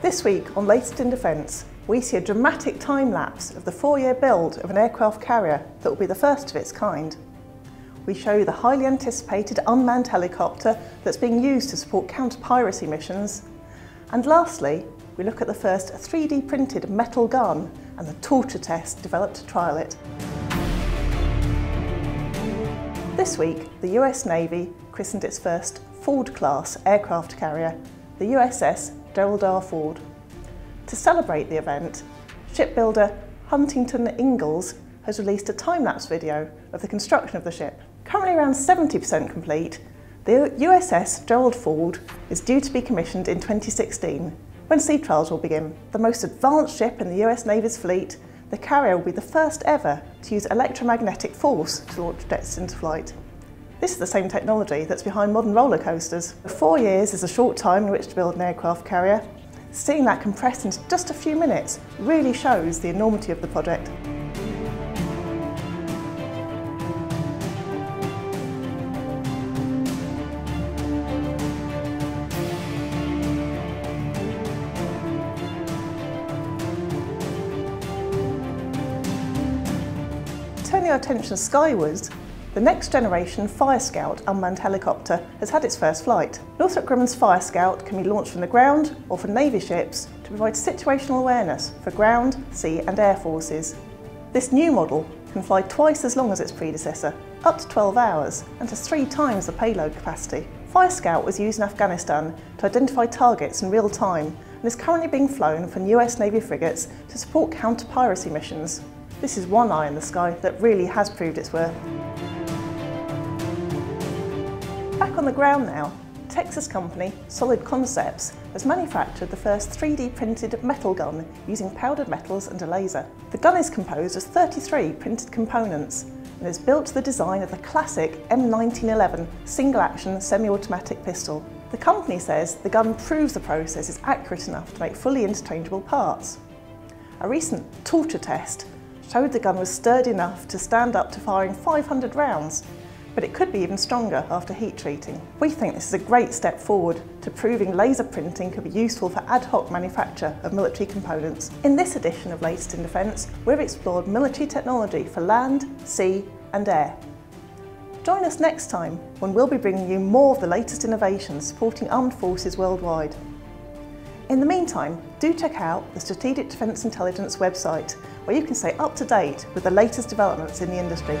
This week on Latest in Defence, we see a dramatic time lapse of the 4-year build of an aircraft carrier that will be the first of its kind. We show the highly anticipated unmanned helicopter that's being used to support counter-piracy missions. And lastly, we look at the first 3D printed metal gun and the torture test developed to trial it. This week, the US Navy christened its first Ford-class aircraft carrier, the USS Gerald R. Ford. To celebrate the event, shipbuilder Huntington Ingalls has released a time-lapse video of the construction of the ship. Currently around 70% complete, the USS Gerald Ford is due to be commissioned in 2016, when sea trials will begin. The most advanced ship in the US Navy's fleet, the carrier will be the first ever to use electromagnetic force to launch jets into flight. This is the same technology that's behind modern roller coasters. 4 years is a short time in which to build an aircraft carrier. Seeing that compressed into just a few minutes really shows the enormity of the project. Turning our attention skywards, the next generation Fire Scout unmanned helicopter has had its first flight. Northrop Grumman's Fire Scout can be launched from the ground or from Navy ships to provide situational awareness for ground, sea and air forces. This new model can fly twice as long as its predecessor, up to 12 hours, and has 3 times the payload capacity. Fire Scout was used in Afghanistan to identify targets in real time and is currently being flown from US Navy frigates to support counter-piracy missions. This is one eye in the sky that really has proved its worth. Back on the ground now, Texas company Solid Concepts has manufactured the first 3D printed metal gun using powdered metals and a laser. The gun is composed of 33 printed components and is built to the design of the classic M1911 single-action semi-automatic pistol. The company says the gun proves the process is accurate enough to make fully interchangeable parts. A recent torture test showed the gun was sturdy enough to stand up to firing 500 rounds, but it could be even stronger after heat treating. We think this is a great step forward to proving laser printing could be useful for ad hoc manufacture of military components. In this edition of Latest in Defence, we've explored military technology for land, sea and air. Join us next time when we'll be bringing you more of the latest innovations supporting armed forces worldwide. In the meantime, do check out the Strategic Defence Intelligence website, where you can stay up to date with the latest developments in the industry.